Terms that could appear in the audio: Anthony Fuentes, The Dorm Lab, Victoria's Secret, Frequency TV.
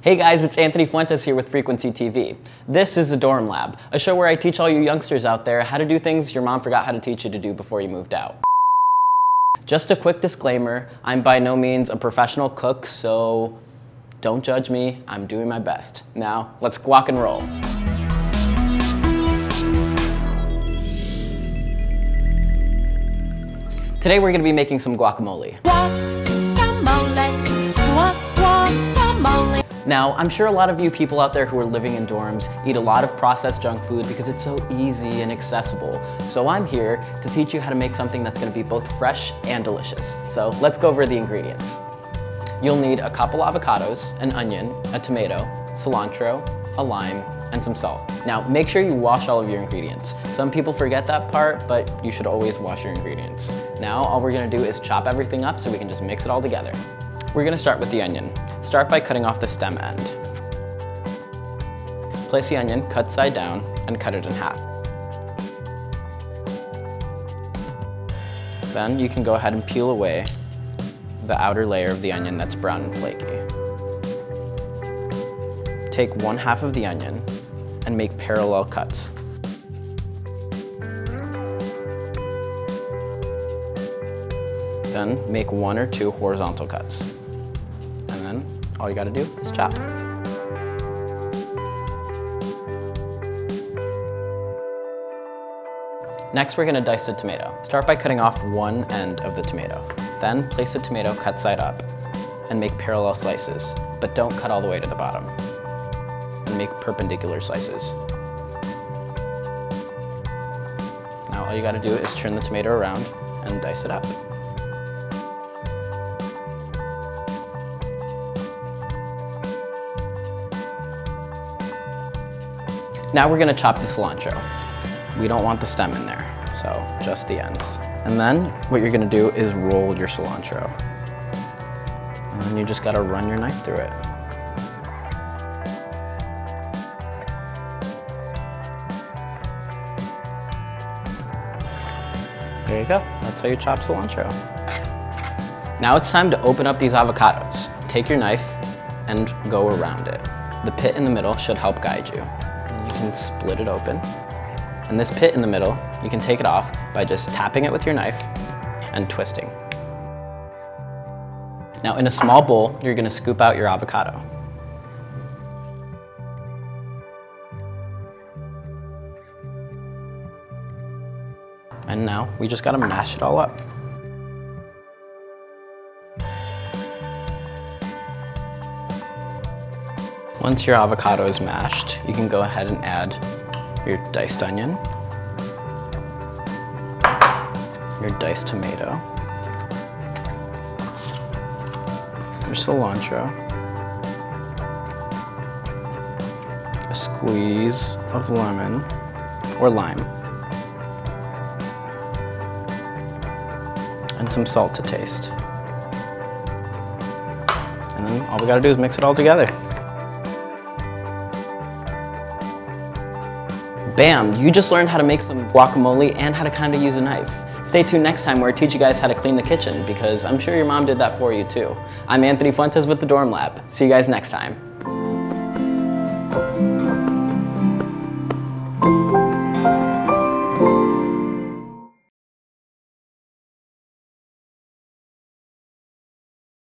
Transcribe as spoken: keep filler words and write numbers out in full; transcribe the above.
Hey guys, it's Anthony Fuentes here with Frequency T V. This is The Dorm Lab, a show where I teach all you youngsters out there how to do things your mom forgot how to teach you to do before you moved out. Just a quick disclaimer, I'm by no means a professional cook, so don't judge me, I'm doing my best. Now, let's guac and roll. Today we're gonna be making some guacamole. Guacamole, guacamole. Now, I'm sure a lot of you people out there who are living in dorms eat a lot of processed junk food because it's so easy and accessible. So I'm here to teach you how to make something that's gonna be both fresh and delicious. So let's go over the ingredients. You'll need a couple avocados, an onion, a tomato, cilantro, a lime, and some salt. Now, make sure you wash all of your ingredients. Some people forget that part, but you should always wash your ingredients. Now, all we're gonna do is chop everything up so we can just mix it all together. We're gonna start with the onion. Start by cutting off the stem end. Place the onion cut side down and cut it in half. Then you can go ahead and peel away the outer layer of the onion that's brown and flaky. Take one half of the onion and make parallel cuts. Then make one or two horizontal cuts. And then all you gotta do is chop. Next, we're gonna dice the tomato. Start by cutting off one end of the tomato. Then place the tomato cut side up and make parallel slices, but don't cut all the way to the bottom. And make perpendicular slices. Now all you gotta do is turn the tomato around and dice it up. Now we're gonna chop the cilantro. We don't want the stem in there, so just the ends. And then what you're gonna do is roll your cilantro. And then you just gotta run your knife through it. There you go, that's how you chop cilantro. Now it's time to open up these avocados. Take your knife and go around it. The pit in the middle should help guide you. Can split it open. And this pit in the middle, you can take it off by just tapping it with your knife and twisting. Now in a small bowl, you're gonna scoop out your avocado. And now we just gotta mash it all up. Once your avocado is mashed, you can go ahead and add your diced onion, your diced tomato, your cilantro, a squeeze of lemon or lime, and some salt to taste. And then all we gotta do is mix it all together. Bam! You just learned how to make some guacamole and how to kind of use a knife. Stay tuned next time where I teach you guys how to clean the kitchen because I'm sure your mom did that for you too. I'm Anthony Fuentes with The Dorm Lab. See you guys next time.